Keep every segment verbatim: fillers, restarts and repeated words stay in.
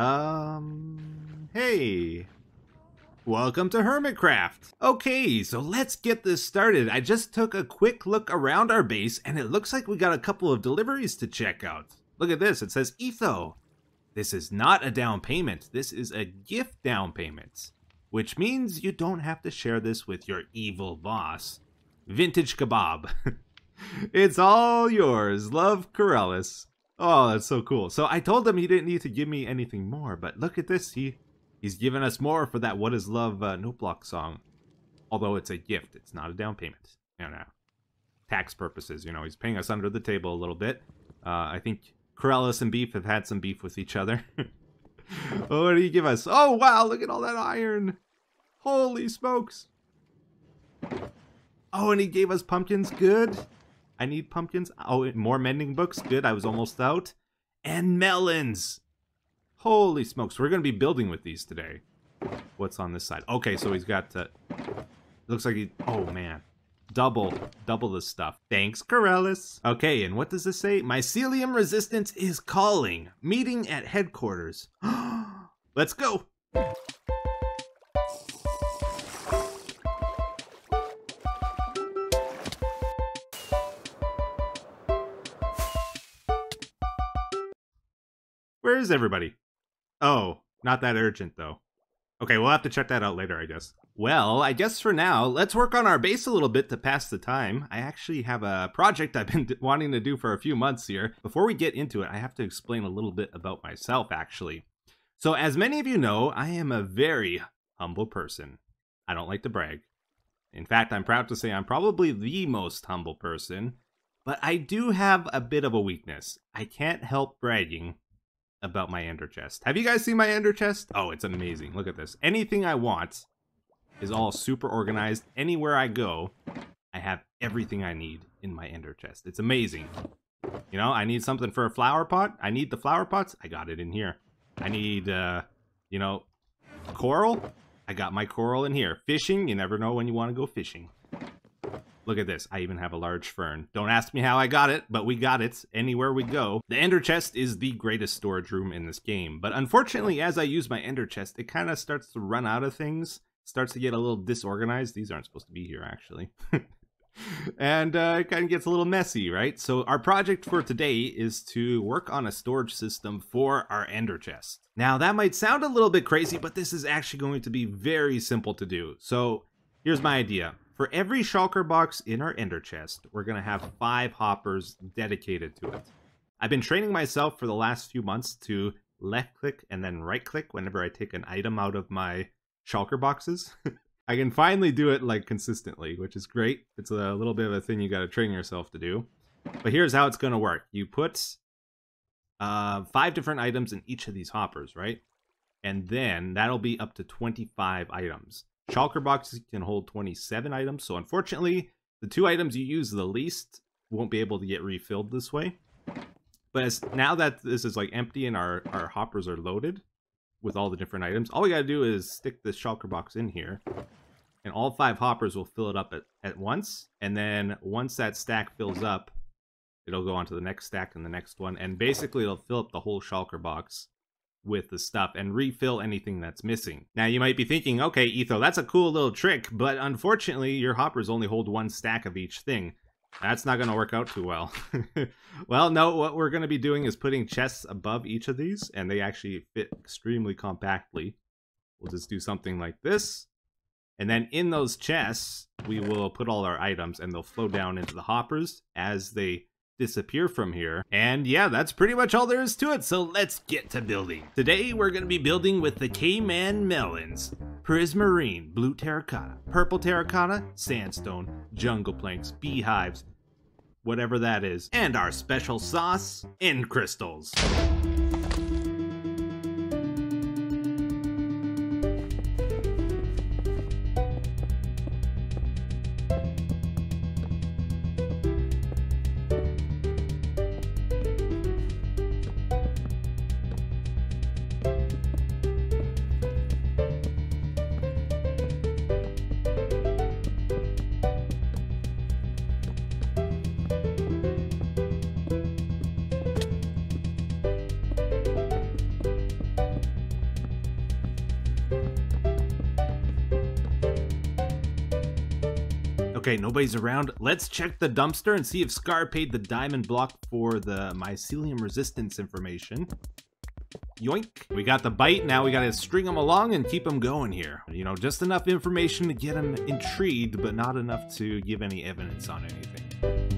Um, hey. Welcome to Hermitcraft! Okay, so let's get this started. I just took a quick look around our base and it looks like we got a couple of deliveries to check out. Look at this, it says Etho. This is not a down payment, this is a gift down payment. Which means you don't have to share this with your evil boss. Vintage kebab. It's all yours, love, Corellis. Oh, that's so cool. So I told him he didn't need to give me anything more, but look at this, he... He's given us more for that What Is Love uh, Note Block song. Although it's a gift, it's not a down payment. You know, tax purposes, you know, he's paying us under the table a little bit. Uh, I think Corellis and Beef have had some beef with each other. Oh, what do you give us? Oh, wow, look at all that iron. Holy smokes. Oh, and he gave us pumpkins. Good. I need pumpkins. Oh, more mending books. Good, I was almost out. And melons. Holy smokes, we're going to be building with these today. What's on this side? Okay, so he's got... Uh, looks like he... Oh, man. Double. Double this stuff. Thanks, Corellis. Okay, and what does this say? Mycelium Resistance is calling. Meeting at headquarters. Let's go. Where is everybody? Oh, not that urgent, though. Okay, we'll have to check that out later, I guess. Well, I guess for now, let's work on our base a little bit to pass the time. I actually have a project I've been wanting to do for a few months here. Before we get into it, I have to explain a little bit about myself, actually. So, as many of you know, I am a very humble person. I don't like to brag. In fact, I'm proud to say I'm probably the most humble person. But I do have a bit of a weakness. I can't help bragging about my ender chest. Have you guys seen my ender chest? Oh, it's amazing. Look at this. Anything I want is all super organized. Anywhere I go, I have everything I need in my ender chest. It's amazing. You know, I need something for a flower pot. I need the flower pots. I got it in here. I need, uh, you know, coral. I got my coral in here. Fishing. You never know when you want to go fishing. Look at this. I even have a large fern. Don't ask me how I got it, but we got it anywhere we go. The ender chest is the greatest storage room in this game. But unfortunately, as I use my ender chest, it kind of starts to run out of things. Starts to get a little disorganized. These aren't supposed to be here, actually. And uh, it kind of gets a little messy, right? So our project for today is to work on a storage system for our ender chest. Now, that might sound a little bit crazy, but this is actually going to be very simple to do. So here's my idea. For every shulker box in our ender chest, we're going to have five hoppers dedicated to it. I've been training myself for the last few months to left click and then right click whenever I take an item out of my shulker boxes. I can finally do it like consistently, which is great. It's a little bit of a thing you got to train yourself to do. But here's how it's going to work. You put uh, five different items in each of these hoppers, right? And then that'll be up to twenty-five items. Shulker boxes can hold twenty-seven items, so unfortunately, the two items you use the least won't be able to get refilled this way. But as, now that this is like empty and our, our hoppers are loaded with all the different items, all we gotta do is stick this shulker box in here, and all five hoppers will fill it up at, at once, and then once that stack fills up, it'll go on to the next stack and the next one, and basically it'll fill up the whole shulker box with the stuff and refill anything that's missing. Now you might be thinking, okay, Etho, that's a cool little trick, but unfortunately your hoppers only hold one stack of each thing. That's not going to work out too well. Well, no, what we're going to be doing is putting chests above each of these, and they actually fit extremely compactly. We'll just do something like this, and then in those chests we will put all our items, and they'll flow down into the hoppers as they disappear from here. And yeah, that's pretty much all there is to it, so let's get to building. Today we're going to be building with the Cayman melons, prismarine, blue terracotta, purple terracotta, sandstone, jungle planks, beehives, whatever that is, and our special sauce, end crystals. Okay, nobody's around. Let's check the dumpster and see if Scar paid the diamond block for the mycelium resistance information. Yoink. We got the bite. Now we gotta string him along and keep him going here. You know, just enough information to get him intrigued, but not enough to give any evidence on anything.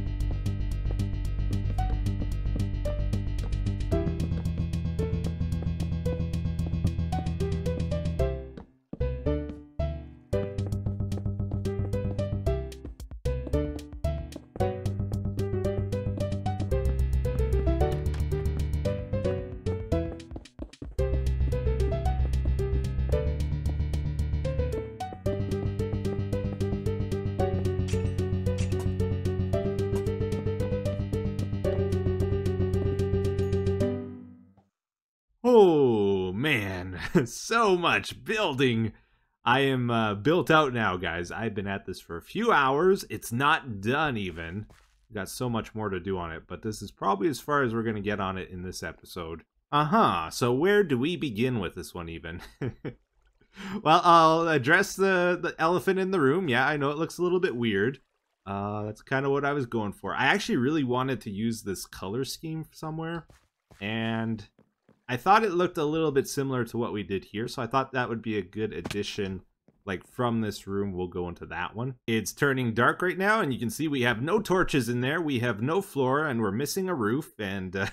Oh man, so much building. I am uh, built out now, guys. I've been at this for a few hours. It's not done even. We've got so much more to do on it, but this is probably as far as we're going to get on it in this episode. Uh-huh, so where do we begin with this one even? Well, I'll address the, the elephant in the room. Yeah, I know it looks a little bit weird. Uh, that's kind of what I was going for. I actually really wanted to use this color scheme somewhere, and I thought it looked a little bit similar to what we did here, so I thought that would be a good addition. Like, from this room, we'll go into that one. It's turning dark right now, and you can see we have no torches in there, we have no floor, and we're missing a roof, and uh,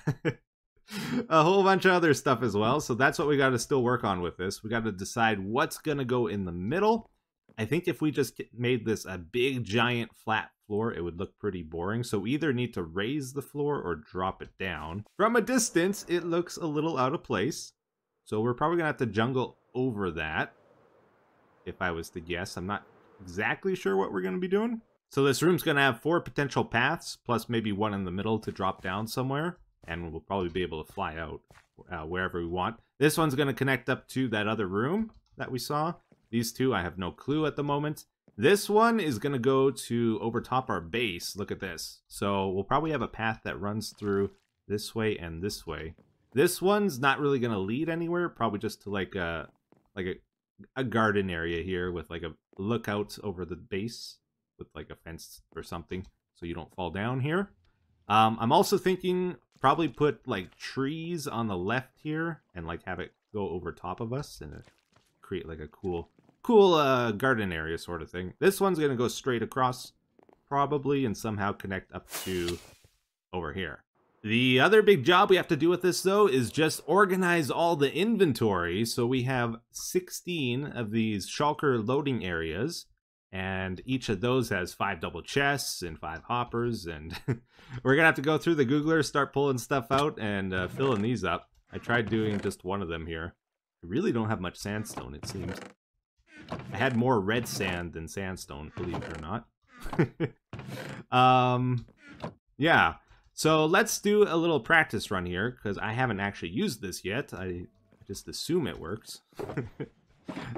a whole bunch of other stuff as well, so that's what we got to still work on with this. We got to decide what's going to go in the middle. I think if we just made this a big, giant, flat floor, it would look pretty boring. So we either need to raise the floor or drop it down. From a distance, it looks a little out of place. So we're probably going to have to jungle over that, if I was to guess. I'm not exactly sure what we're going to be doing. So this room's going to have four potential paths, plus maybe one in the middle to drop down somewhere. And we'll probably be able to fly out uh, wherever we want. This one's going to connect up to that other room that we saw. These two, I have no clue at the moment. This one is going to go to over top our base. Look at this. So we'll probably have a path that runs through this way and this way. This one's not really going to lead anywhere. Probably just to like a like a, a garden area here with like a lookout over the base with like a fence or something so you don't fall down here. Um, I'm also thinking probably put like trees on the left here and like have it go over top of us and create like a cool cool uh garden area sort of thing. This one's gonna go straight across probably and somehow connect up to over here. The other big job we have to do with this though is just organize all the inventory. So we have sixteen of these shulker loading areas, and each of those has five double chests and five hoppers, and we're gonna have to go through the Googler, start pulling stuff out and uh, filling these up. I tried doing just one of them here. I really don't have much sandstone, it seems. I had more red sand than sandstone, believe it or not. um, yeah, so let's do a little practice run here, because I haven't actually used this yet. I just assume it works.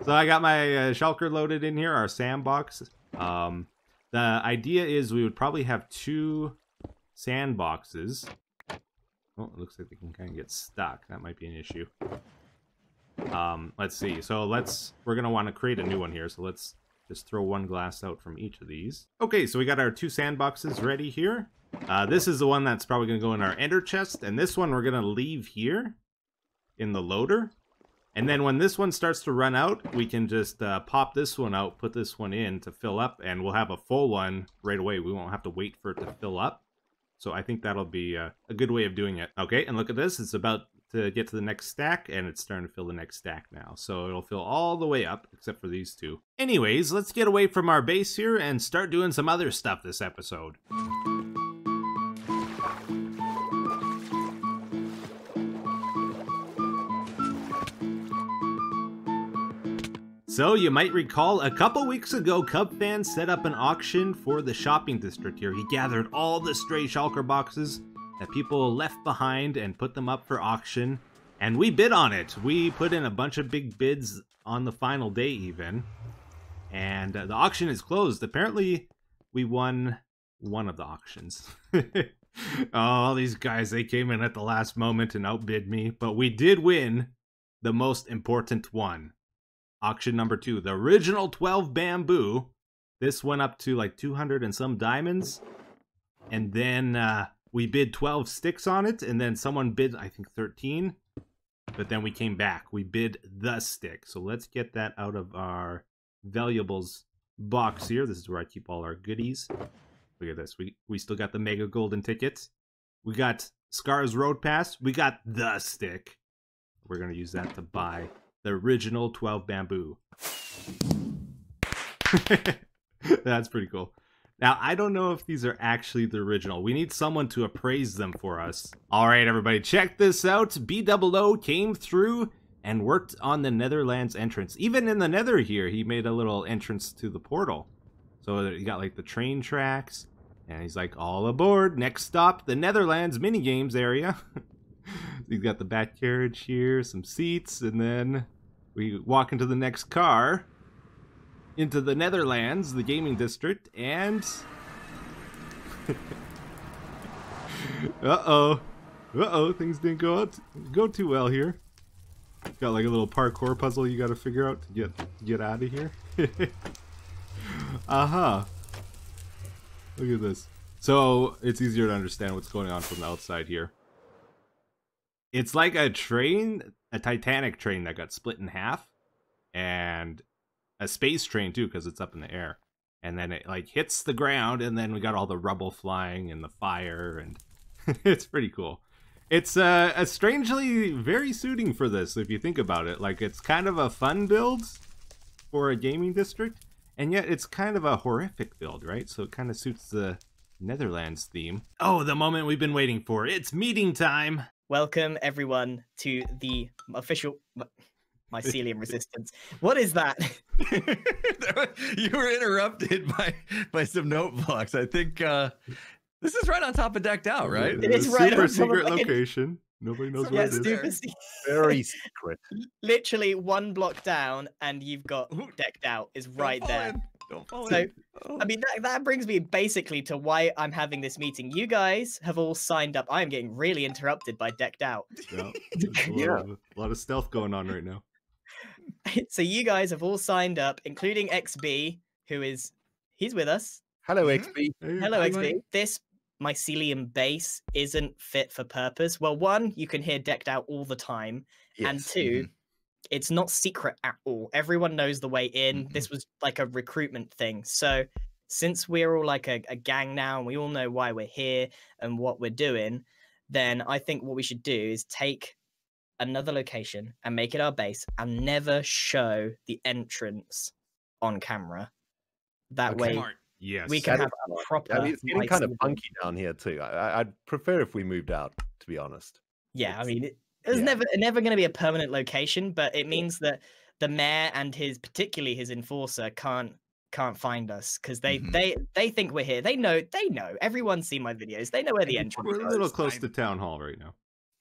So I got my uh, shulker loaded in here, our sandbox. Um, the idea is we would probably have two sandboxes. Oh, it looks like they can kind of get stuck. That might be an issue. Um, let's see. So let's, we're going to want to create a new one here. So let's just throw one glass out from each of these. Okay, so we got our two sandboxes ready here. Uh, this is the one that's probably going to go in our ender chest. And this one we're going to leave here in the loader. And then when this one starts to run out, we can just uh, pop this one out, put this one in to fill up. And we'll have a full one right away. We won't have to wait for it to fill up. So I think that'll be uh, a good way of doing it. Okay, and look at this. It's about to get to the next stack, and it's starting to fill the next stack now. So it'll fill all the way up, except for these two. Anyways, let's get away from our base here and start doing some other stuff this episode. So you might recall a couple weeks ago, Cubfan set up an auction for the shopping district here. He gathered all the stray shulker boxes that people left behind and put them up for auction, and we bid on it. We put in a bunch of big bids on the final day even, and uh, the auction is closed. Apparently we won one of the auctions. Oh, all these guys, they came in at the last moment and outbid me, but we did win the most important one. Auction number two, the original twelve bamboo This went up to like two hundred and some diamonds. And then uh, we bid twelve sticks on it. And then someone bid, I think, thirteen. But then we came back. We bid the stick. So let's get that out of our valuables box here. This is where I keep all our goodies. Look at this. We, we still got the mega golden ticket. We got Scar's Road Pass. We got the stick. We're going to use that to buy the original twelve bamboo. That's pretty cool. Now, I don't know if these are actually the original. We need someone to appraise them for us. All right, everybody, check this out. B O O came through and worked on the Netherlands entrance. Even in the nether here, he made a little entrance to the portal. So he got, like, the train tracks. And he's like, all aboard. Next stop, the Netherlands minigames area. He's got the back carriage here, some seats, and then we walk into the next car. Into the Netherlands, the gaming district, and... Uh-oh. Uh-oh, things didn't go out, go too well here. Got like a little parkour puzzle you gotta figure out to get, get out of here. Uh-huh. Look at this. So, it's easier to understand what's going on from the outside here. It's like a train, a Titanic train that got split in half, and... a space train too, because it's up in the air, and then it like hits the ground, and then we got all the rubble flying and the fire, and it's pretty cool. It's uh, a strangely very suiting for this if you think about it. Like, it's kind of a fun build for a gaming district, and yet it's kind of a horrific build, right? So it kind of suits the Netherlands theme. Oh, the moment we've been waiting for. It's meeting time. Welcome everyone to the official Mycelium Resistance. What is that? You were interrupted by by some note blocks. I think uh, this is right on top of Decked Out, right? It is right super on top secret of location. Nobody knows so what it is. Very secret. Literally one block down, and you've got Decked Out is right there. In. Don't fall so, in. Oh. I mean, that, that brings me basically to why I'm having this meeting. You guys have all signed up. I am getting really interrupted by Decked Out. Yeah, a, yeah. Lot of, a lot of stealth going on right now. So you guys have all signed up, including X B, who is, he's with us. Hello, X B. Hello, X B. This mycelium base isn't fit for purpose. Well, one, you can hear Decked Out all the time. Yes. And two, mm-hmm. It's not secret at all. Everyone knows the way in. Mm-hmm. This was like a recruitment thing. So since we're all like a, a gang now, and we all know why we're here and what we're doing, then I think what we should do is take... another location and make it our base and never show the entrance on camera. That okay. way yes. we can that have a proper... I mean, it's getting kind of funky down here too. I, I'd prefer if we moved out, to be honest. Yeah, it's, I mean, it, it's yeah. never never going to be a permanent location, but it means that the mayor and his, particularly his enforcer, can't can't find us because they, mm-hmm. they, they think we're here. They know, they know. Everyone's seen my videos. They know where the entrance is. We're a little goes. close I'm... to town hall right now.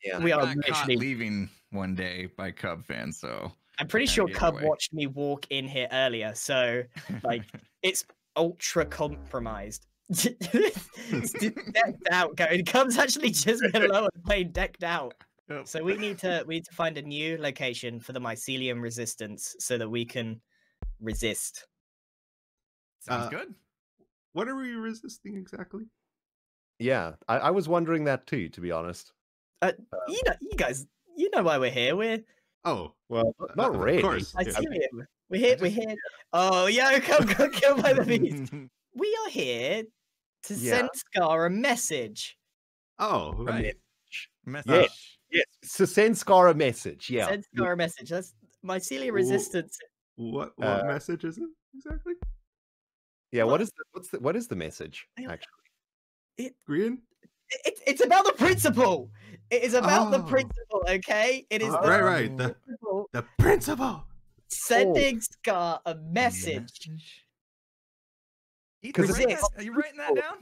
Yeah, we are literally leaving one day by Cubfan, so I'm pretty sure Cub away. watched me walk in here earlier, so like it's ultra compromised. Decked Out going. Cub's actually just below and played Decked Out. Yep. So we need to we need to find a new location for the Mycelium Resistance so that we can resist. Sounds uh, good. What are we resisting exactly? Yeah, I, I was wondering that too, to be honest. Uh, you know, you guys, you know why we're here. We're oh well, not uh, really. Of course. I see yeah. him. We're here. We're here. Oh yeah, come, come, killed by the beast. We are here to yeah. send Scar a message. Oh, right. A message. Yes, yes. So send Scar a message. Yeah. Send Scar a message. That's Mycelium Resistance. What what uh, message is it exactly? Yeah. What, what is the, what's the, what is the message actually? It, Green. It, it's about the principle. It is about oh. the principle, okay? It is oh, the right, right. The principle. The principle. Sending oh. Scar a message. Because yeah. are you writing that down?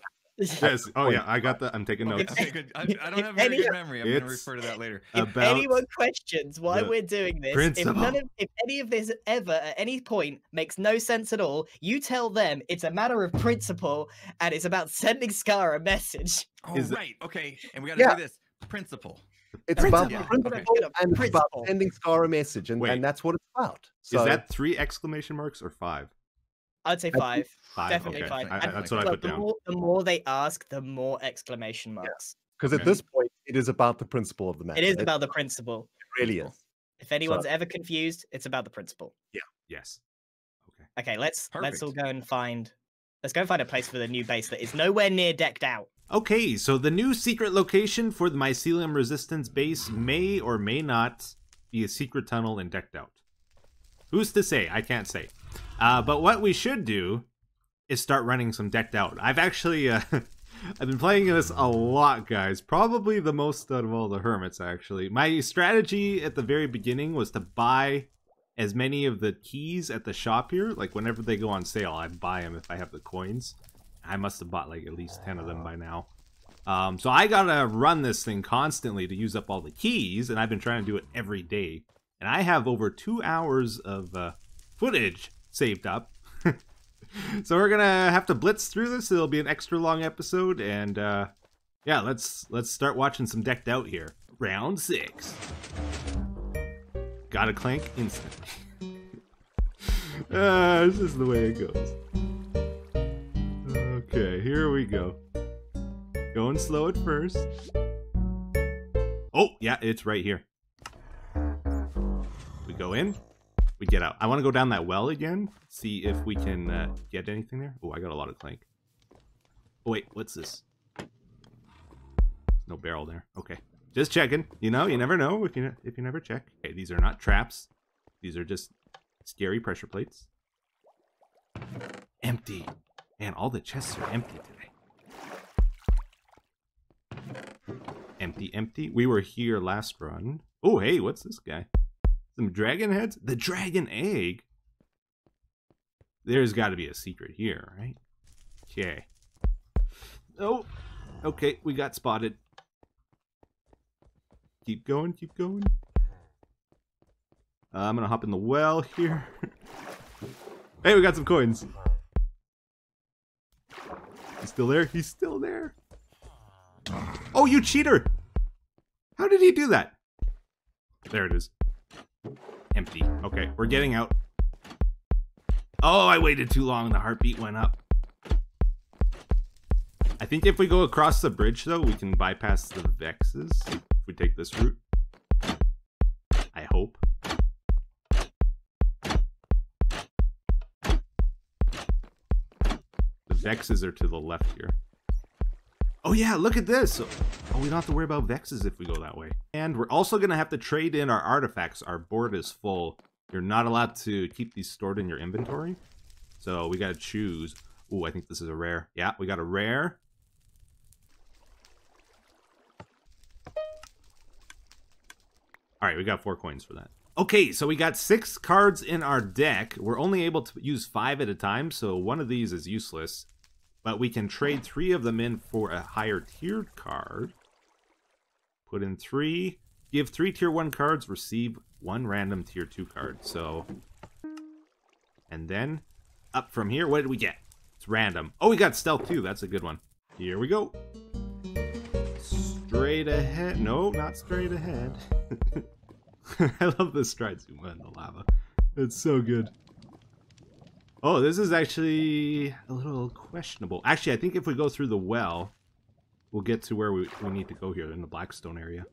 Yes. Oh yeah, I got that. I'm taking notes. Okay, good. I, I don't have a very good memory. I'm going to refer to that later. If anyone questions why we're doing this, principle. if none of, if any of this ever at any point makes no sense at all, you tell them it's a matter of principle and it's about sending Scar a message. Oh, Is right. It... Okay. And we got to yeah. do this principle. It's principle. about yeah. principle okay. and it's about sending Scar a message, and, and that's what it's about. So... Is that three exclamation marks or five? I'd say five. Five. Definitely okay. five. I, and, that's what I put the down. More, the more they ask, the more exclamation marks. Because yeah. at okay. this point, it is about the principle of the matter. It is it, about the principle. It really is. If anyone's so, ever confused, it's about the principle. Yeah. Yes. Okay. Okay. Let's Perfect. let's all go and find. Let's go and find a place for the new base that is nowhere near decked out. Okay, so the new secret location for the Mycelium Resistance base may or may not be a secret tunnel in Decked Out. Who's to say? I can't say. Uh, but what we should do is start running some Decked Out. I've actually, uh, I've been playing this a lot, guys. Probably the most out of all the hermits, actually. My strategy at the very beginning was to buy as many of the keys at the shop here. Like, whenever they go on sale, I buy them if I have the coins. I must have bought like at least ten of them by now. Um, so I gotta run this thing constantly to use up all the keys, and I've been trying to do it every day. And I have over two hours of uh, footage saved up. So we're gonna have to blitz through this. It'll be an extra long episode, and uh, yeah, let's let's start watching some Decked Out here. Round six. Gotta clank instantly. uh, this is the way it goes. Okay, here we go. Going slow at first. Oh, yeah, it's right here. We go in, we get out. I want to go down that well again, see if we can uh, get anything there. Oh, I got a lot of clank. Oh, wait, what's this? No barrel there. Okay, just checking. You know, you never know if you, if you never check. Okay, these are not traps. These are just scary pressure plates. Empty. Man, all the chests are empty today. Empty, empty. We were here last run. Oh, hey, what's this guy? Some dragon heads? The dragon egg? There's got to be a secret here, right? Okay. Oh, okay, we got spotted. Keep going, keep going. Uh, I'm going to hop in the well here. Hey, we got some coins. He's still there? He's still there. Oh, you cheater! How did he do that? There it is. Empty. Okay, we're getting out. Oh, I waited too long. The heartbeat went up. I think if we go across the bridge, though, we can bypass the Vexes. If we take this route. I hope. Vexes are to the left here. Oh yeah, look at this! Oh, we don't have to worry about Vexes if we go that way. And we're also gonna have to trade in our artifacts. Our board is full. You're not allowed to keep these stored in your inventory. So we gotta choose. Ooh, I think this is a rare. Yeah, we got a rare. Alright, we got four coins for that. Okay, so we got six cards in our deck. We're only able to use five at a time, so one of these is useless. But we can trade three of them in for a higher tiered card. Put in three. Give three tier one cards, receive one random tier two card. So, and then up from here, what did we get? It's random. Oh, we got stealth too. That's a good one. Here we go. Straight ahead. No, not straight ahead. I love this stride zoom in the lava. It's so good. Oh, this is actually a little questionable. Actually, I think if we go through the well, we'll get to where we, we need to go here in the Blackstone area.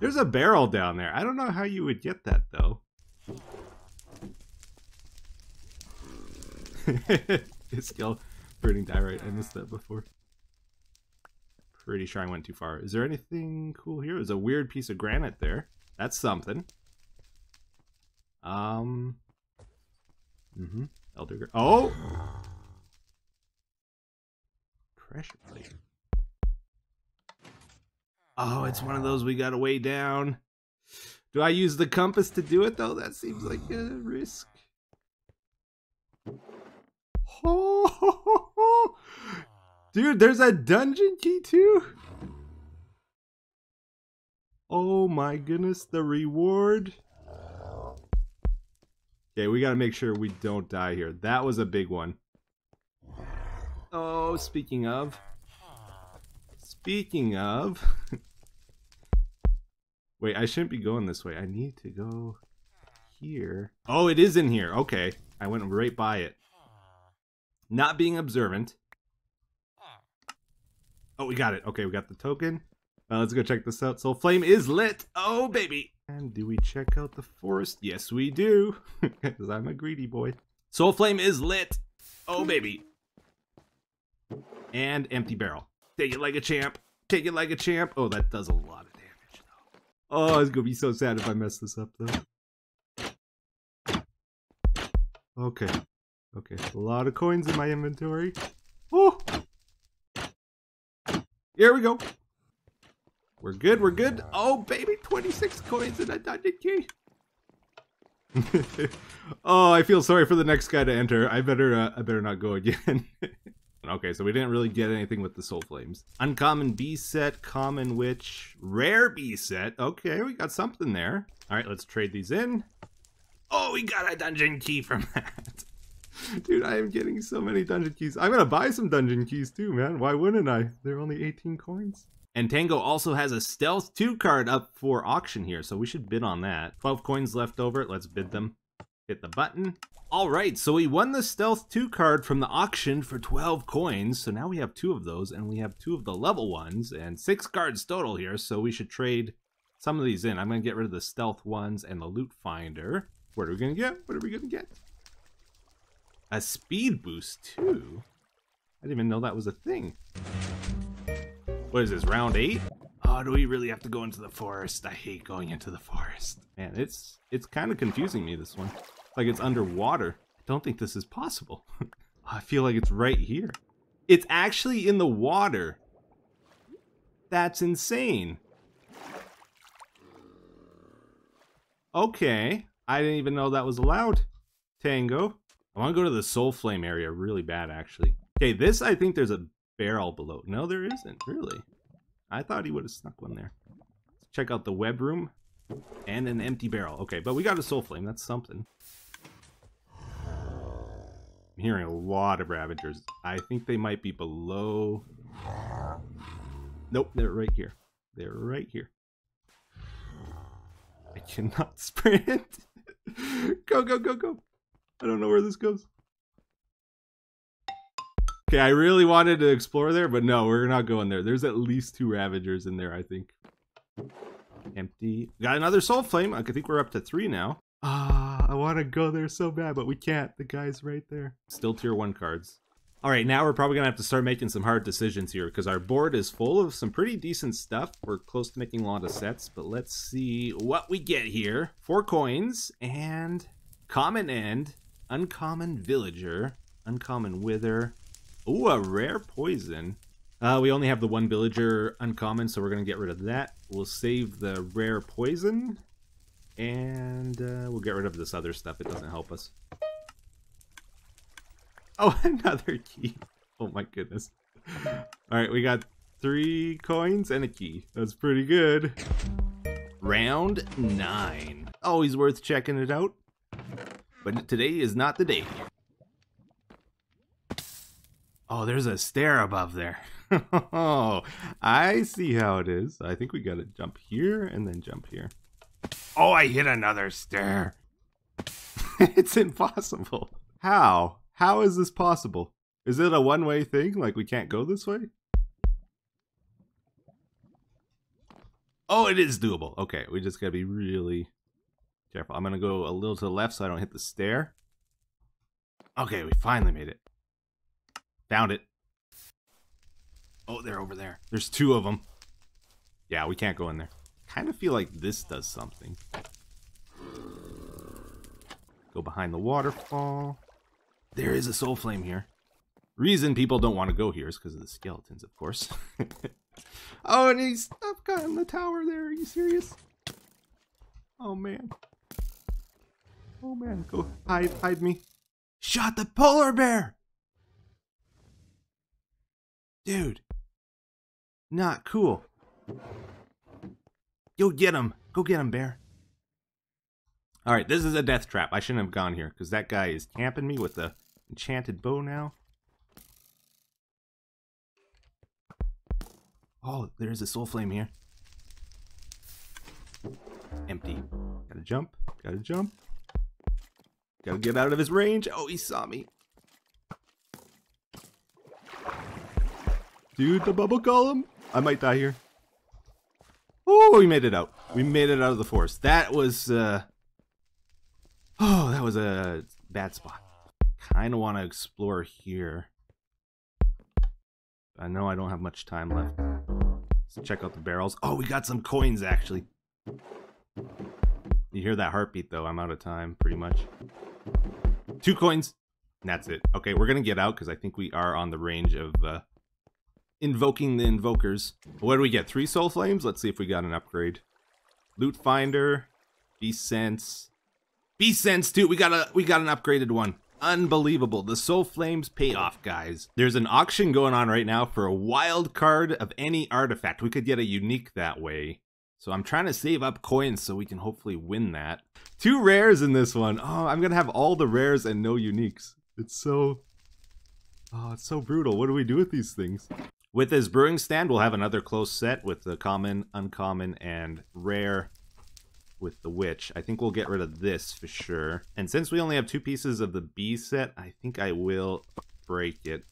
There's a barrel down there. I don't know how you would get that, though. It's still burning diorite. I missed that before. Pretty sure I went too far. Is there anything cool here? There's a weird piece of granite there. That's something. Um. Mm-hmm. Elder. Oh! Pressure plate. Oh, it's one of those we gotta weigh down. Do I use the compass to do it, though? That seems like a risk. Oh! Ho, ho, ho. Dude, there's a dungeon key, too? Oh my goodness, the reward. Okay, we gotta make sure we don't die here. That was a big one. Oh, speaking of. Speaking of. Wait, I shouldn't be going this way. I need to go here. Oh, it is in here. Okay, I went right by it. not being observant. Oh, we got it. Okay, we got the token. Uh, let's go check this out. So flame is lit. Oh, baby. And do we check out the forest? Yes, we do. Because I'm a greedy boy. Soul flame is lit. Oh, baby. And empty barrel. Take it like a champ. Take it like a champ. Oh, that does a lot of damage, though. Oh, it's going to be so sad if I mess this up, though. Okay. Okay. A lot of coins in my inventory. Oh! Here we go. We're good. We're good. Oh, baby. twenty-six coins and I died in key. Oh, I feel sorry for the next guy to enter. I better uh, I better not go again. Okay, so we didn't really get anything with the soul flames. Uncommon bee set, common witch, rare bee set. Okay, we got something there. All right, let's trade these in. Oh, we got a dungeon key from that. Dude, I am getting so many dungeon keys. I'm going to buy some dungeon keys too, man. Why wouldn't I? They're only eighteen coins. And Tango also has a Stealth two card up for auction here, so we should bid on that. twelve coins left over. Let's bid them. Hit the button. All right, so we won the Stealth two card from the auction for twelve coins. So now we have two of those, and we have two of the level ones, and six cards total here, so we should trade some of these in. I'm going to get rid of the Stealth ones and the Loot Finder. What are we going to get? What are we going to get? A speed boost, too? I didn't even know that was a thing. What is this, round eight? Oh, do we really have to go into the forest? I hate going into the forest. Man, it's it's kind of confusing me, this one. It's like it's underwater. I don't think this is possible. I feel like it's right here. It's actually in the water. That's insane. Okay. I didn't even know that was allowed. Tango. I want to go to the soul flame area really bad, actually. Okay, this, I think there's a barrel below. No, there isn't, really. I thought he would have snuck one there. Let's check out the web room. And an empty barrel. Okay, but we got a soul flame. That's something. I'm hearing a lot of Ravagers. I think they might be below... Nope, they're right here. They're right here. I cannot sprint. Go, go, go, go. I don't know where this goes. Okay, I really wanted to explore there, but no, we're not going there. There's at least two Ravagers in there, I think. Empty. Got another soul flame. I think we're up to three now. Ah, I want to go there so bad, but we can't. The guy's right there. Still tier one cards. All right, now we're probably going to have to start making some hard decisions here because our board is full of some pretty decent stuff. We're close to making a lot of sets, but let's see what we get here. Four coins and common end. Uncommon villager, uncommon wither. Ooh, a rare poison. Uh, we only have the one villager uncommon, so we're going to get rid of that. We'll save the rare poison. And uh, we'll get rid of this other stuff. It doesn't help us. Oh, another key. Oh my goodness. Alright, we got three coins and a key. That's pretty good. Round nine. Always worth checking it out. But today is not the day. Oh, there's a stair above there. Oh, I see how it is. I think we gotta jump here and then jump here. Oh, I hit another stair. It's impossible. How? How is this possible? Is it a one-way thing? Like we can't go this way? Oh, it is doable. Okay, we just gotta be really... careful. I'm gonna go a little to the left so I don't hit the stair. Okay, we finally made it. Found it. Oh, they're over there. There's two of them. Yeah, we can't go in there. Kind of feel like this does something. Go behind the waterfall. There is a soul flame here. Reason people don't want to go here is because of the skeletons, of course. Oh, and he's up in the tower there. Are you serious? Oh, man. Oh man, go hide, hide me. Shot the polar bear! Dude. Not cool. Yo, get him. Go get him, bear. Alright, this is a death trap. I shouldn't have gone here, because that guy is camping me with the enchanted bow now. Oh, there's a soul flame here. Empty. Gotta jump. Gotta jump. Gotta get out of his range. Oh, he saw me. Dude, the bubble golem. I might die here. Oh, we made it out. We made it out of the forest. That was, uh... oh, that was a bad spot. Kind of want to explore here. I know I don't have much time left. So check out the barrels. Oh, we got some coins, actually. You hear that heartbeat, though. I'm out of time, pretty much. Two coins. And that's it. Okay, we're going to get out, because I think we are on the range of... Uh, invoking the invokers. What do we get? Three soul flames? Let's see if we got an upgrade. Loot finder. Beast sense. Beast sense, dude. We got a we got an upgraded one. Unbelievable. The soul flames pay off, guys. There's an auction going on right now for a wild card of any artifact. We could get a unique that way. So I'm trying to save up coins so we can hopefully win that. Two rares in this one. Oh, I'm gonna have all the rares and no uniques. It's so oh, it's so brutal. What do we do with these things? With his brewing stand, we'll have another close set with the common, uncommon, and rare with the witch. I think we'll get rid of this for sure. And since we only have two pieces of the B set, I think I will break it.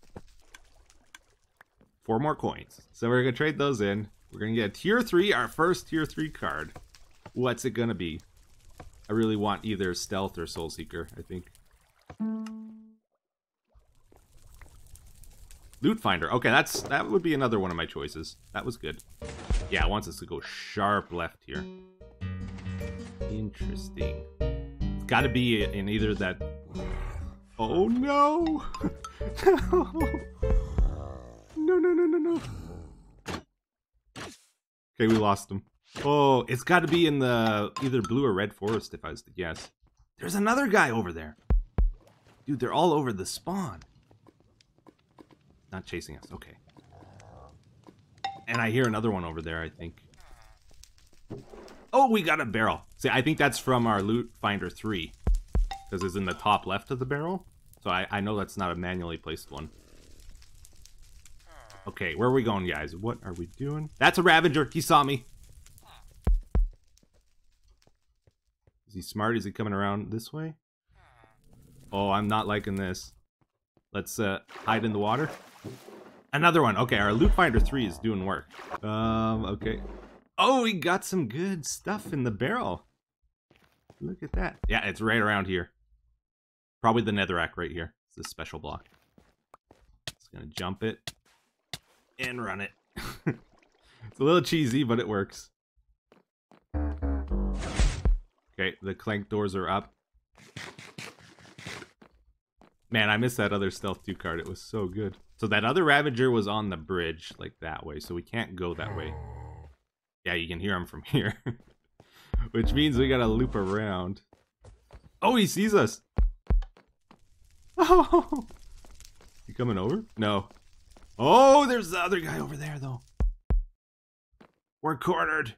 Four more coins. So we're going to trade those in. We're going to get tier three, our first tier three card. What's it going to be? I really want either Stealth or Soul Seeker, I think. Loot finder. Okay, that's that would be another one of my choices. That was good. Yeah, it wants us to go sharp left here. Interesting. It's got to be in either that. Oh no! No! No! No! No! No! Okay, we lost him. Oh, it's got to be in the either blue or red forest if I was to guess. There's another guy over there. Dude, they're all over the spawn. Not chasing us, okay. And I hear another one over there, I think. Oh, we got a barrel. See, I think that's from our loot finder three. Because it's in the top left of the barrel. So I, I know that's not a manually placed one. Okay, where are we going, guys? What are we doing? That's a Ravager. He saw me. Is he smart? Is he coming around this way? Oh, I'm not liking this. Let's uh, hide in the water. Another one. Okay, our loot finder three is doing work. Um, okay. Oh, we got some good stuff in the barrel. Look at that. Yeah, it's right around here. Probably the netherrack right here. It's this special block. Just gonna jump it and run it. It's a little cheesy, but it works. Okay, the clank doors are up. Man, I missed that other Stealth two card. It was so good. So that other Ravager was on the bridge, like that way, so we can't go that way. Yeah, you can hear him from here. Which means we gotta loop around. Oh, he sees us! Oh! You coming over? No. Oh, there's the other guy over there, though. We're cornered!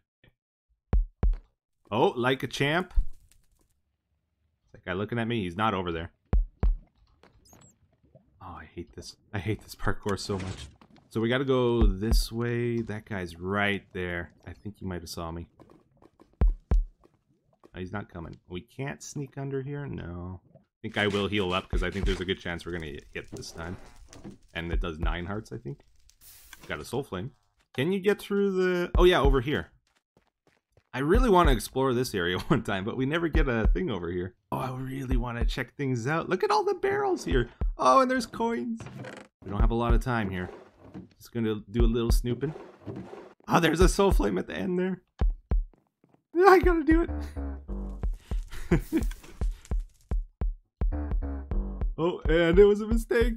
Oh, like a champ. That guy looking at me, he's not over there. Oh, I hate this. I hate this parkour so much. So we gotta go this way. That guy's right there. I think he might have saw me. Oh, he's not coming. We can't sneak under here? No. I think I will heal up because I think there's a good chance we're gonna get hit this time. And it does nine hearts, I think. Got a soul flame. Can you get through the... oh yeah, over here. I really want to explore this area one time, but we never get a thing over here. Oh, I really want to check things out. Look at all the barrels here. Oh, and there's coins. We don't have a lot of time here. Just gonna do a little snooping. Oh, there's a soul flame at the end there. I gotta do it. Oh, and it was a mistake.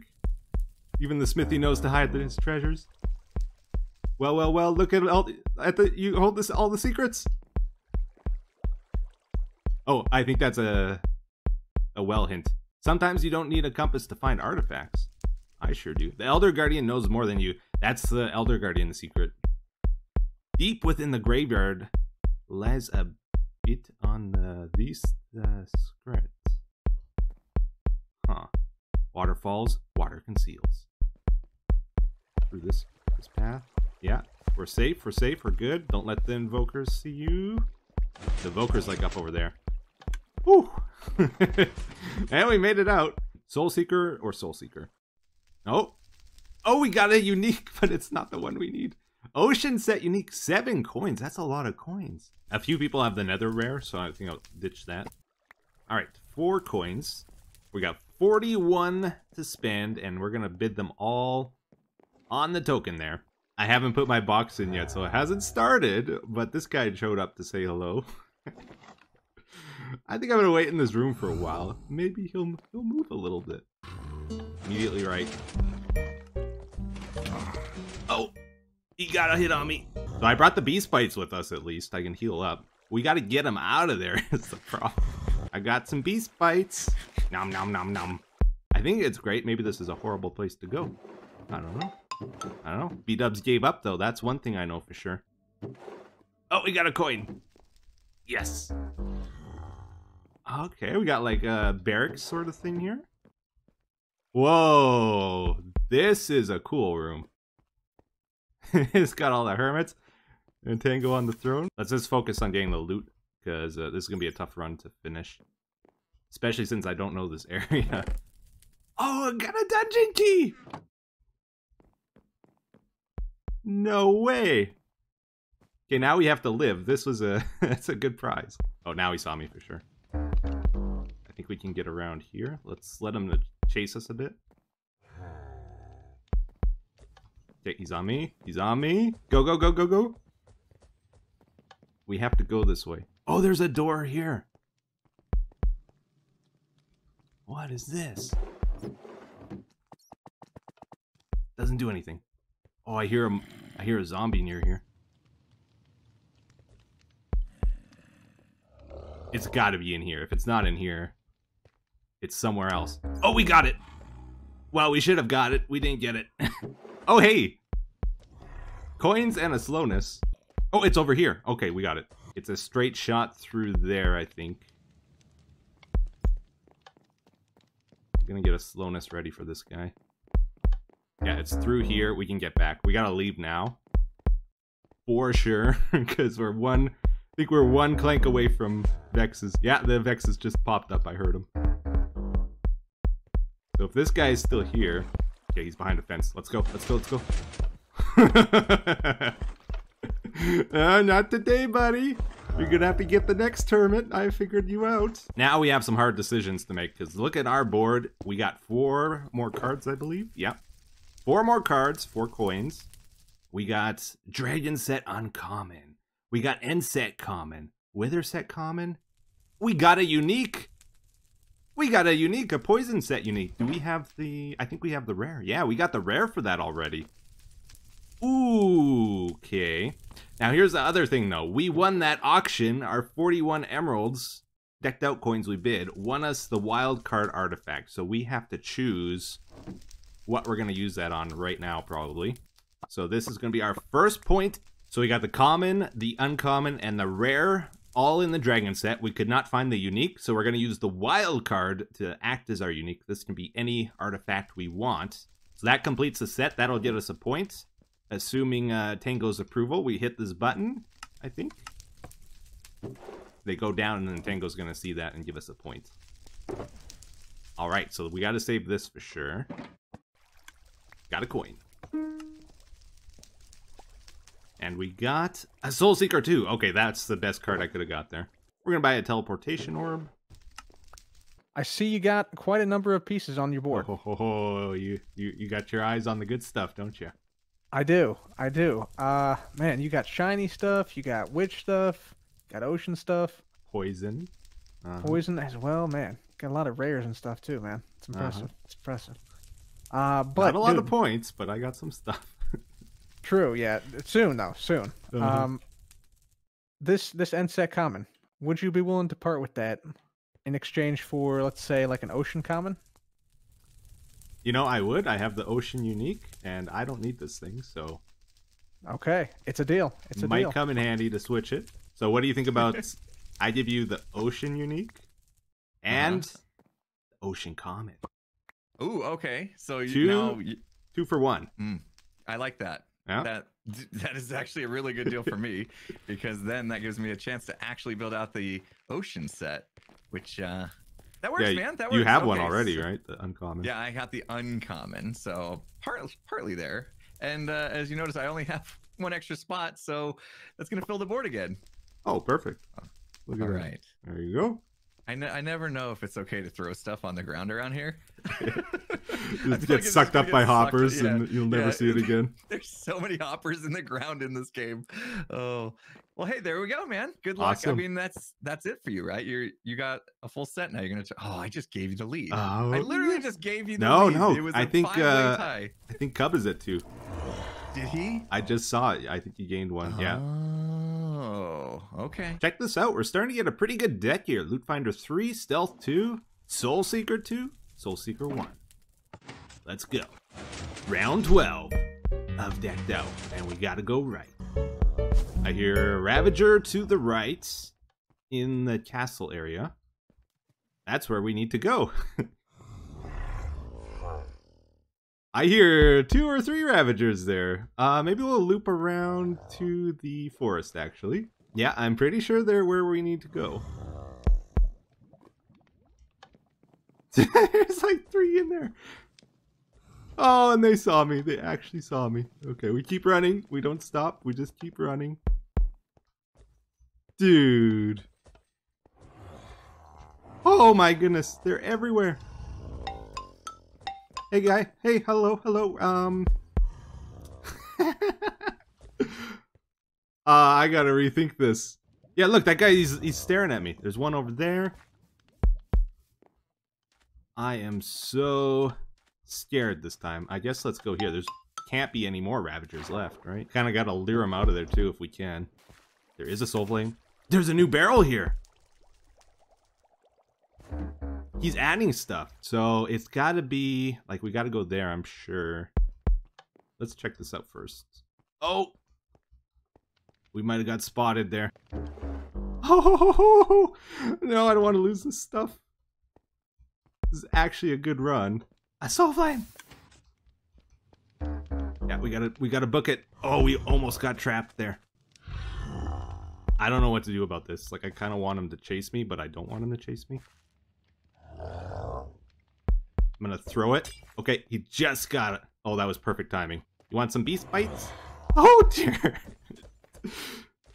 Even the smithy knows to hide his treasures. Well, well, well. Look at all at the you hold this all the secrets. Oh, I think that's a, a well hint. Sometimes you don't need a compass to find artifacts. I sure do. The Elder Guardian knows more than you. That's the Elder Guardian secret. Deep within the graveyard lies a bit on the these the secret. Huh. Waterfalls, water conceals. Through this this path. Yeah, we're safe. We're safe. We're good. Don't let the invokers see you. The invokers like up over there. Woo! And we made it out. Soul Seeker or Soul Seeker? Oh. Oh, we got a unique, but it's not the one we need. Ocean set unique, seven coins. That's a lot of coins. A few people have the nether rare, so I think I'll ditch that. All right, four coins. We got forty-one to spend, and we're gonna bid them all on the token there. I haven't put my box in yet, so it hasn't started, but this guy showed up to say hello. I think I'm gonna wait in this room for a while. Maybe he'll, he'll move a little bit. Immediately right. Oh, he got a hit on me. So I brought the beast bites with us at least. I can heal up. We gotta get him out of there is the problem. I got some beast bites. Nom nom nom nom. I think it's great. Maybe this is a horrible place to go. I don't know. I don't know. Bdubs gave up though. That's one thing I know for sure. Oh, we got a coin. Yes. Okay, we got like a barracks sort of thing here. Whoa, this is a cool room. It's got all the hermits and Tango on the throne. Let's just focus on getting the loot, because uh, this is going to be a tough run to finish. Especially since I don't know this area. Oh, I got a dungeon key! No way! Okay, now we have to live. This was a, that's a good prize. Oh, now he saw me for sure. I think we can get around here. Let's let him chase us a bit. Okay, he's on me. He's on me. Go, go, go, go, go. We have to go this way. Oh, there's a door here. What is this? Doesn't do anything. Oh, I hear him. I hear a zombie near here. It's got to be in here. If it's not in here, it's somewhere else. Oh, we got it. Well, we should have got it. We didn't get it. Oh, hey! Coins and a slowness. Oh, it's over here. Okay, we got it. It's a straight shot through there, I think. I'm gonna get a slowness ready for this guy. Yeah, it's through here. We can get back. We gotta leave now. For sure, because we're one... I think we're one clank away from Vex's. Yeah, the Vex's just popped up. I heard him. So if this guy is still here... Okay, he's behind a fence. Let's go, let's go, let's go. uh, not today, buddy. You're gonna have to get the next hermit. I figured you out. Now we have some hard decisions to make, because look at our board. We got four more cards, I believe. Yep. Four more cards, four coins. We got Dragon Set Uncommon. We got End Set Common. Wither Set Common. We got a unique. We got a unique, a poison set unique. Do we have the, I think we have the rare. Yeah, we got the rare for that already. Ooh, okay. Now here's the other thing though. We won that auction. Our forty-one emeralds, decked out coins we bid, won us the wild card artifact. So we have to choose what we're gonna use that on right now probably. So this is gonna be our first point. So we got the common, the uncommon, and the rare. All in the dragon set. We could not find the unique, so we're going to use the wild card to act as our unique. This can be any artifact we want. So that completes the set. That'll get us a point. Assuming uh, Tango's approval, we hit this button, I think. They go down, and then Tango's going to see that and give us a point. All right, so we got to save this for sure. Got a coin. And we got a Soul Seeker too. Okay, that's the best card I could have got there. We're going to buy a Teleportation Orb. I see you got quite a number of pieces on your board. Oh, ho, ho, ho. You, you, you got your eyes on the good stuff, don't you? I do. I do. Uh, man, you got shiny stuff. You got witch stuff. Got ocean stuff. Poison. Uh-huh. Poison as well, man. Got a lot of rares and stuff too, man. It's impressive. Uh-huh. It's impressive. Uh, but, Not a lot dude, of points, but I got some stuff. True, yeah. Soon though, soon. Uh-huh. Um, this this end set common. Would you be willing to part with that in exchange for, let's say, like an ocean common? You know, I would. I have the ocean unique, and I don't need this thing, so. Okay, it's a deal. It's a Might deal. Might come in handy to switch it. So, what do you think about? I give you the ocean unique, and uh-huh. ocean common. Ooh, okay. So you two, now you... two for one. Mm, I like that. Yeah. That that is actually a really good deal for me, because then that gives me a chance to actually build out the ocean set, which uh, That works, yeah, man. That works. You have okay. one already, right? The uncommon. Yeah, I got the uncommon, so part, partly there. And uh, as you notice, I only have one extra spot, so that's going to fill the board again. Oh, perfect. Look at All that. right. There you go. I, ne I never know if it's okay to throw stuff on the ground around here. Just get like sucked up by hoppers sucked, yeah. and you'll never yeah. see it again. There's so many hoppers in the ground in this game. Oh, well, hey, there we go, man. Good luck. Awesome. I mean, that's that's it for you, right? You you got a full set now. You're gonna. Oh, I just gave you the lead. Uh, I literally just gave you the no, lead. No, no. It was I a think uh, tie. I think Cub is at two. Did he? I just saw it. I think he gained one. Oh. Yeah. Oh, okay. Check this out. We're starting to get a pretty good deck here. Loot Finder three, Stealth two, Soul Seeker two, Soul Seeker one. Let's go. Round twelve of Decked Out, and we gotta go right. I hear Ravager to the right in the castle area. That's where we need to go. I hear two or three Ravagers there. Uh, maybe we'll loop around to the forest, actually. Yeah, I'm pretty sure they're where we need to go. There's like three in there. Oh, and they saw me. They actually saw me. Okay, we keep running. We don't stop. We just keep running. Dude. Oh my goodness. They're everywhere. Hey guy, hey, hello, hello, um... uh, I gotta rethink this. Yeah, look, that guy, he's, he's staring at me. There's one over there. I am so scared this time. I guess let's go here. There's can't be any more Ravagers left, right? Kinda gotta lure him out of there, too, if we can. There is a Soul Flame. There's a new barrel here! He's adding stuff, so it's gotta be, like, we gotta go there, I'm sure. Let's check this out first. Oh! We might have got spotted there. Oh, ho, ho, ho, ho. No, I don't want to lose this stuff. This is actually a good run. A Soul Flame! Yeah, we gotta, we gotta book it. Oh, we almost got trapped there. I don't know what to do about this. Like, I kind of want him to chase me, but I don't want him to chase me. I'm gonna throw it. Okay, he just got it. Oh, that was perfect timing. You want some beast bites? Oh dear!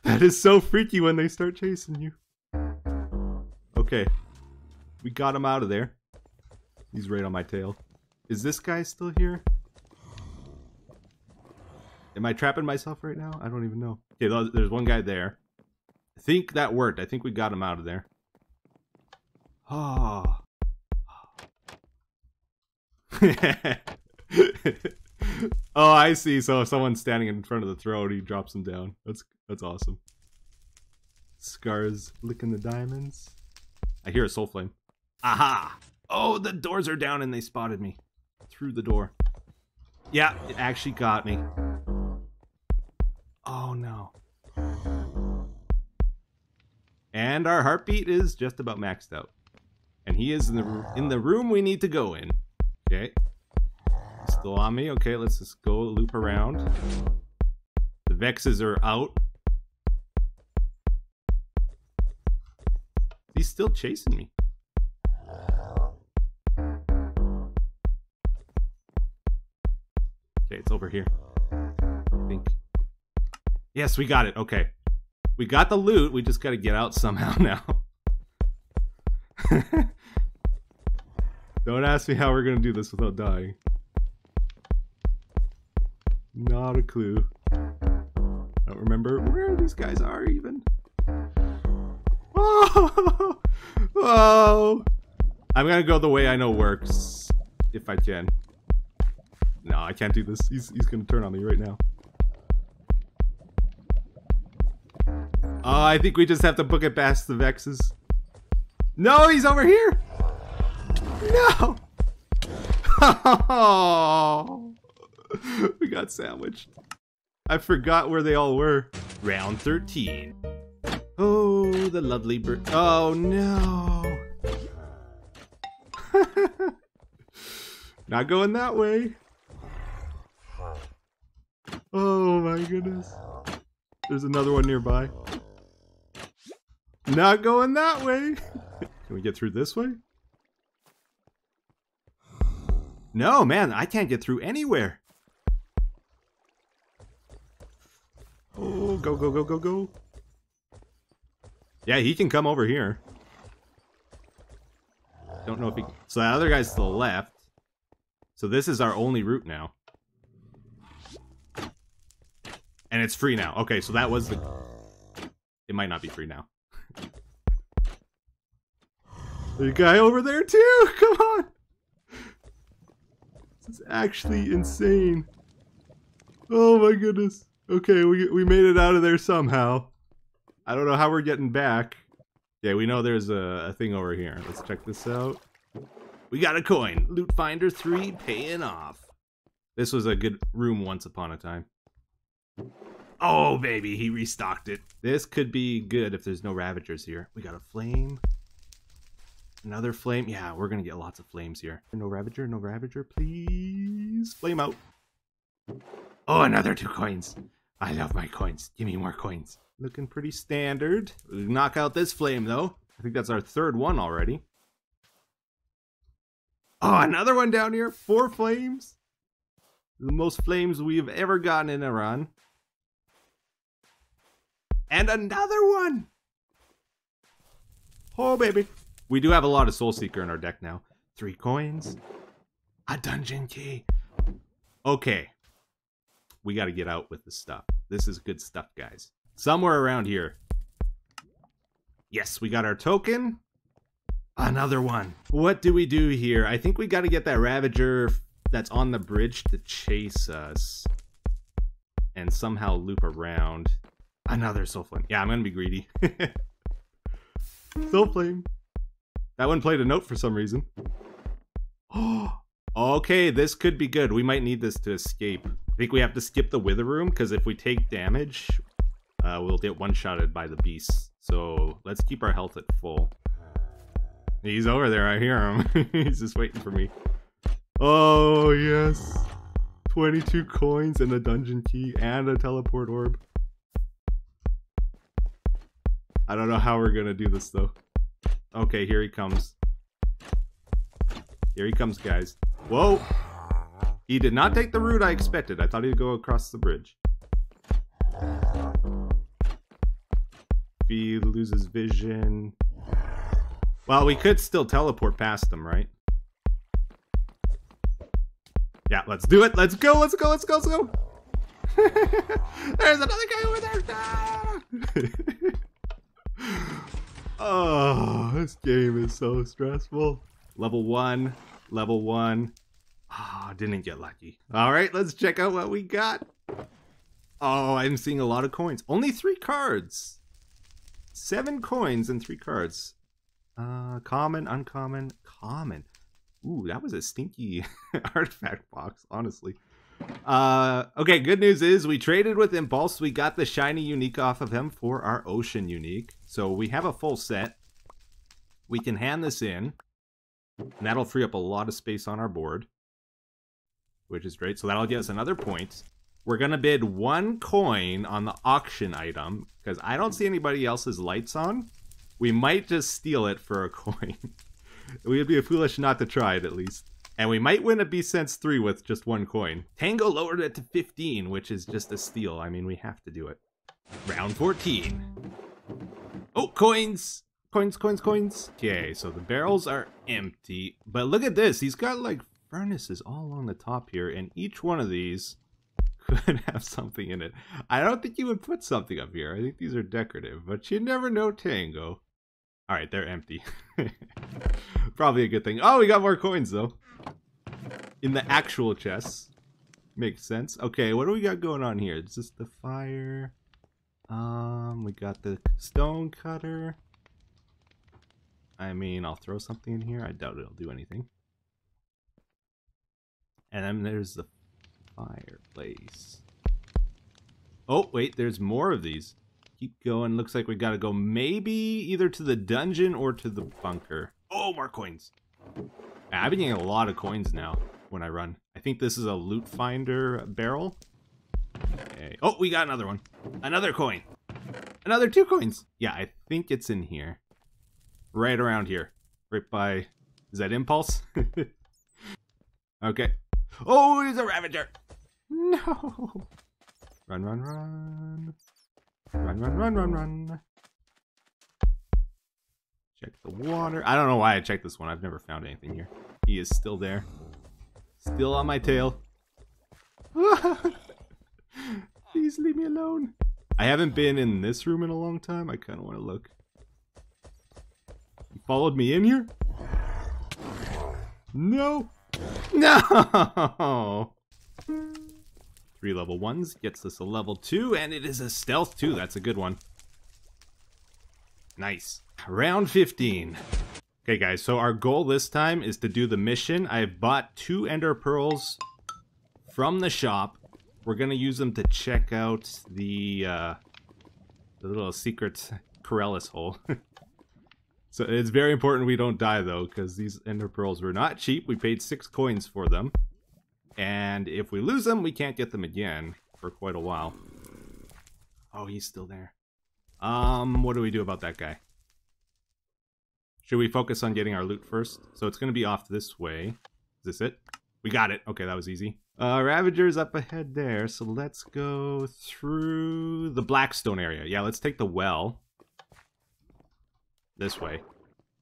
That is so freaky when they start chasing you. Okay. We got him out of there. He's right on my tail. Is this guy still here? Am I trapping myself right now? I don't even know. Okay, there's one guy there. I think that worked. I think we got him out of there. Oh. Oh, I see. So if someone's standing in front of the throne, he drops him down. That's that's awesome. Scar's licking the diamonds. I hear a Soul Flame. Aha! Oh, the doors are down and they spotted me. Through the door. Yeah, it actually got me. Oh no. And our heartbeat is just about maxed out. And he is in the, in the room we need to go in. Okay. Still on me. Okay, let's just go loop around. The Vexes are out. He's still chasing me. Okay, it's over here. I think. Yes, we got it. Okay. We got the loot. We just got to get out somehow now. Don't ask me how we're going to do this without dying. Not a clue. I don't remember where these guys are even. Oh! Oh! I'm going to go the way I know works. If I can. No, I can't do this. He's, he's going to turn on me right now. Oh, I think we just have to book it past the Vexes. No, he's over here! No! Oh, we got sandwiched. I forgot where they all were. Round thirteen. Oh, the lovely bird. Oh, no. Not going that way. Oh, my goodness. There's another one nearby. Not going that way. Can we get through this way? No, man, I can't get through anywhere. Oh, go, go, go, go, go. Yeah, he can come over here. Don't know if he... So that other guy's to the left. So this is our only route now. And it's free now. Okay, so that was the... It might not be free now. The guy over there too! Come on! This is actually insane. Oh my goodness. Okay, we, we made it out of there somehow. I don't know how we're getting back. Yeah, we know there's a, a thing over here. Let's check this out. We got a coin. Loot Finder three paying off. This was a good room once upon a time. Oh, baby, he restocked it. This could be good if there's no Ravagers here. We got a flame. Another flame. Yeah, we're going to get lots of flames here. No Ravager, no Ravager, please. Flame out. Oh, another two coins. I love my coins. Give me more coins. Looking pretty standard. We'll knock out this flame, though. I think that's our third one already. Oh, another one down here. Four flames. The most flames we've ever gotten in a run. And another one. Oh, baby. We do have a lot of Soul Seeker in our deck now. Three coins. A dungeon key. Okay. We got to get out with this stuff. This is good stuff, guys. Somewhere around here. Yes, we got our token. Another one. What do we do here? I think we got to get that Ravager that's on the bridge to chase us. And somehow loop around. Another Soul Flame. Yeah, I'm going to be greedy. Soul Flame. That one played a note for some reason. Oh, okay, this could be good. We might need this to escape. I think we have to skip the Wither Room, because if we take damage, uh, we'll get one-shotted by the beast. So let's keep our health at full. He's over there, I hear him. He's just waiting for me. Oh, yes. twenty-two coins and a dungeon key and a teleport orb. I don't know how we're going to do this, though. Okay, here he comes. Here he comes, guys. Whoa! He did not take the route I expected. I thought he'd go across the bridge. If he loses vision... Well, we could still teleport past him, right? Yeah, let's do it! Let's go, let's go, let's go, let's go! There's another guy over there! Ah! Oh, this game is so stressful. Level one, level one. Ah, oh, didn't get lucky. All right, let's check out what we got. Oh, I'm seeing a lot of coins. Only three cards. Seven coins and three cards. Uh, common, uncommon, common. Ooh, that was a stinky artifact box, honestly. Uh, okay, good news is we traded with Impulse. We got the shiny unique off of him for our ocean unique. So we have a full set. We can hand this in. And that'll free up a lot of space on our board. Which is great. So that'll give us another point. We're going to bid one coin on the auction item. Because I don't see anybody else's lights on. We might just steal it for a coin. We would be foolish not to try it at least. And we might win a B Sense three with just one coin. Tango lowered it to fifteen, which is just a steal. I mean, we have to do it. Round fourteen. Oh, coins! Coins, coins, coins. Okay, so the barrels are empty. But look at this. He's got, like, furnaces all along the top here. And each one of these could have something in it. I don't think you would put something up here. I think these are decorative. But you never know, Tango. All right, they're empty. Probably a good thing. Oh, we got more coins, though. In the actual chests. Makes sense. Okay, what do we got going on here? It's just the fire. Um, we got the stone cutter. I mean, I'll throw something in here. I doubt it'll do anything. And then there's the fireplace. Oh, wait, there's more of these. Keep going. Looks like we gotta go maybe either to the dungeon or to the bunker. Oh, more coins. I've been getting a lot of coins now when I run. I think this is a loot finder barrel. Okay. Oh, we got another one. Another coin. Another two coins. Yeah, I think it's in here. Right around here. Right by... Is that Impulse? Okay. Oh, he's a Ravager! No! Run, run, run. Run, run, run, run, run. Check the water. I don't know why I checked this one. I've never found anything here. He is still there. Still on my tail. Please leave me alone. I haven't been in this room in a long time. I kind of want to look. You followed me in here? No. No. Three level ones gets us a level two, and it is a stealth two. That's a good one. Nice. Round fifteen. Okay, guys. So our goal this time is to do the mission. I bought two Ender Pearls from the shop. We're gonna use them to check out the uh, the little secret Corellis hole. So it's very important we don't die though, because these Ender Pearls were not cheap. We paid six coins for them, and if we lose them, we can't get them again for quite a while. Oh, he's still there. Um, what do we do about that guy? Should we focus on getting our loot first? So it's gonna be off this way. Is this it? We got it. Okay, that was easy. Uh, Ravager's up ahead there, so let's go through the Blackstone area. Yeah, let's take the well. This way.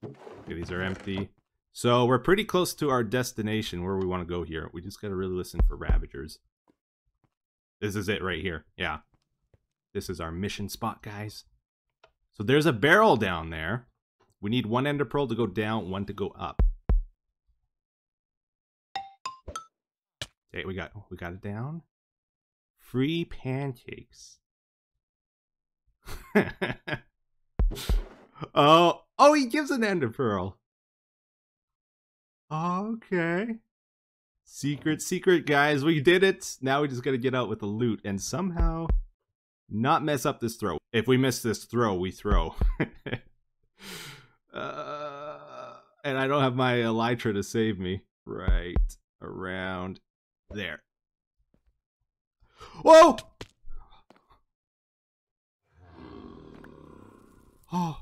Okay, these are empty. So we're pretty close to our destination where we want to go here. We just gotta really listen for Ravagers. This is it right here. Yeah. This is our mission spot, guys. So there's a barrel down there. We need one Ender Pearl to go down, one to go up. Okay, we got we got it down. Free pancakes. Oh, oh, he gives an Ender Pearl. Okay. Secret, secret, guys. We did it. Now we just got to get out with the loot and somehow not mess up this throw. If we miss this throw, we throw. uh, and I don't have my Elytra to save me. Right around there. Whoa! Oh.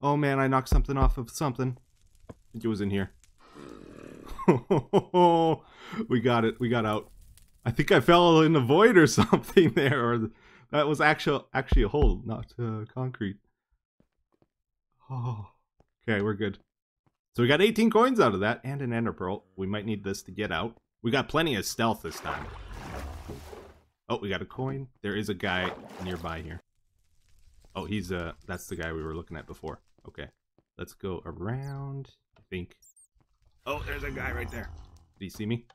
Oh man, I knocked something off of something. I think it was in here. We got it. We got out. I think I fell in the void or something there. Or that was actual, actually a hole, not uh, concrete. Oh. Okay, we're good. So we got eighteen coins out of that and an Ender Pearl. We might need this to get out. We got plenty of stealth this time. Oh, we got a coin. There is a guy nearby here. Oh, he's uh, that's the guy we were looking at before. Okay, let's go around, I think. Oh, there's a guy right there. Do you see me?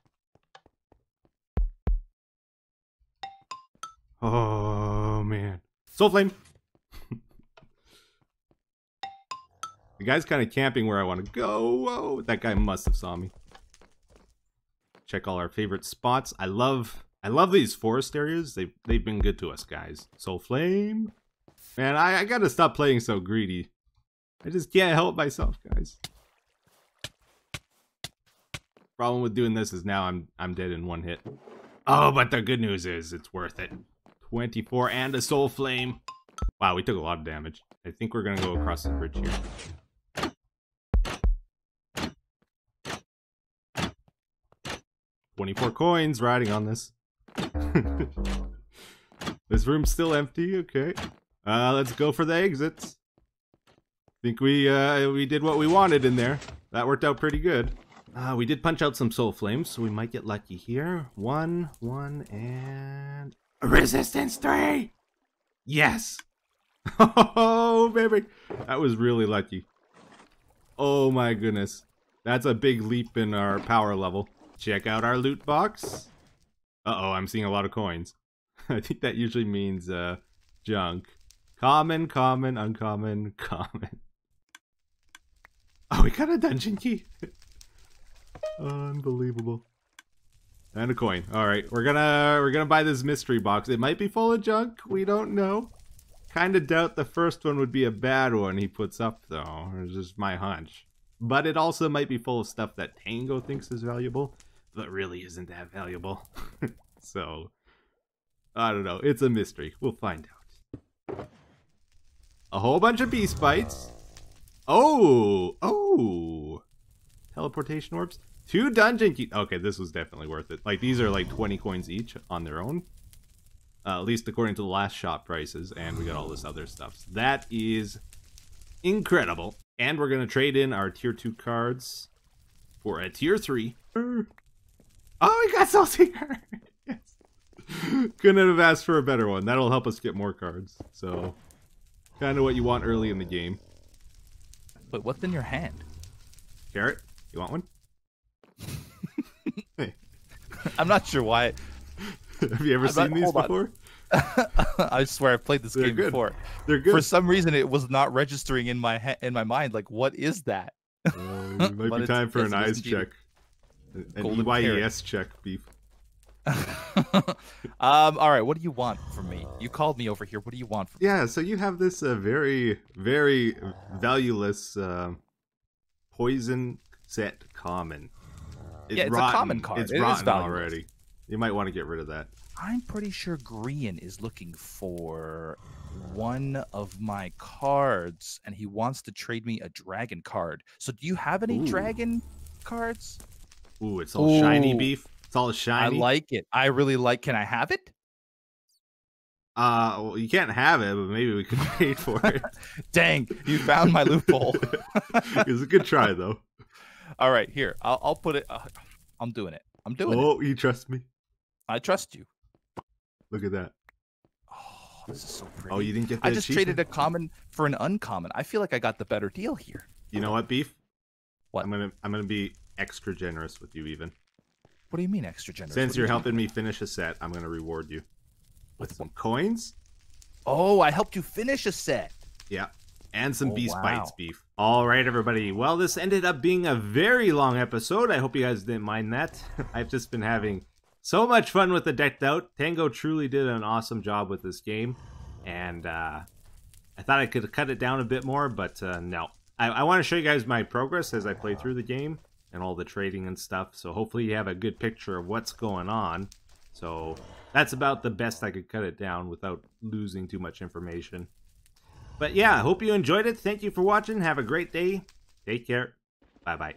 Oh, man. Soul Flame! The guy's kind of camping where I want to go. Whoa, that guy must have saw me. Check all our favorite spots. I love I love these forest areas. They've, they've been good to us, guys. Soul Flame! Man, I, I gotta stop playing so greedy. I just can't help myself, guys. Problem with doing this is now I'm I'm dead in one hit. Oh, but the good news is it's worth it. twenty-four and a soul flame. Wow, we took a lot of damage. I think we're gonna go across the bridge here. twenty-four coins riding on this. This room's still empty, okay. Uh, let's go for the exits. Think we, uh, we did what we wanted in there. That worked out pretty good. Uh, we did punch out some soul flames, so we might get lucky here. One, one, and... Resistance three! Yes! Oh, baby! That was really lucky. Oh my goodness. That's a big leap in our power level. Check out our loot box. Uh-oh, I'm seeing a lot of coins. I think that usually means, uh, junk. Common, common, uncommon, common. Oh, we got a dungeon key. Unbelievable. And a coin. All right, we're gonna we're gonna buy this mystery box. It might be full of junk. We don't know. Kind of doubt the first one would be a bad one he puts up though. It's just my hunch. But it also might be full of stuff that Tango thinks is valuable, but really isn't that valuable. So, I don't know. It's a mystery. We'll find out. A whole bunch of beast bites. Oh, oh. Teleportation orbs. Two dungeon keys. Okay, this was definitely worth it. Like, these are like twenty coins each on their own. Uh, at least according to the last shop prices. And we got all this other stuff. So that is incredible. And we're going to trade in our tier two cards for a tier three. Oh, we got Soul Seeker! Yes. Couldn't have asked for a better one. That'll help us get more cards. So, kind of what you want early in the game. Wait, what's in your hand? Carrot, you want one? Hey. I'm not sure why. Have you ever I'm seen not, these before? I swear I've played this They're game good. before. They're good. For some reason, it was not registering in my ha in my mind. Like, what is that? Uh, it might be time for an eyes check, an E Y E S check, Beef. um. All right. What do you want from me? You called me over here. What do you want from me? Yeah. So you have this uh, very, very valueless uh, poison set common. It's yeah, it's rotten. a common card. It's it rotten already. You might want to get rid of that. I'm pretty sure Green is looking for one of my cards, and he wants to trade me a dragon card. So do you have any Ooh. dragon cards? Ooh, it's all Ooh. shiny, Beef. It's all shiny. I like it. I really like Can I have it? Uh, well, you can't have it, but maybe we could trade for it. Dang, you found my loophole. It was a good try, though. All right, here. I'll, I'll put it. Uh, I'm doing it. I'm doing oh, it. Oh, you trust me? I trust you. Look at that. Oh, this is so pretty. Oh, you didn't get that I just traded a common for an uncommon. I feel like I got the better deal here. You know what, Beef? What? I'm gonna I'm gonna be extra generous with you, even. What do you mean extra generous? Since you're helping me finish a set, I'm gonna reward you with some coins. Oh, I helped you finish a set. Yeah. And some oh, Beast wow. Bites, Beef. All right, everybody. Well, this ended up being a very long episode. I hope you guys didn't mind that. I've just been having so much fun with the Decked Out. Tango truly did an awesome job with this game. And uh, I thought I could cut it down a bit more, but uh, no. I, I want to show you guys my progress as I play through the game and all the trading and stuff. So hopefully you have a good picture of what's going on. So that's about the best I could cut it down without losing too much information. But yeah, hope you enjoyed it. Thank you for watching. Have a great day. Take care. Bye-bye.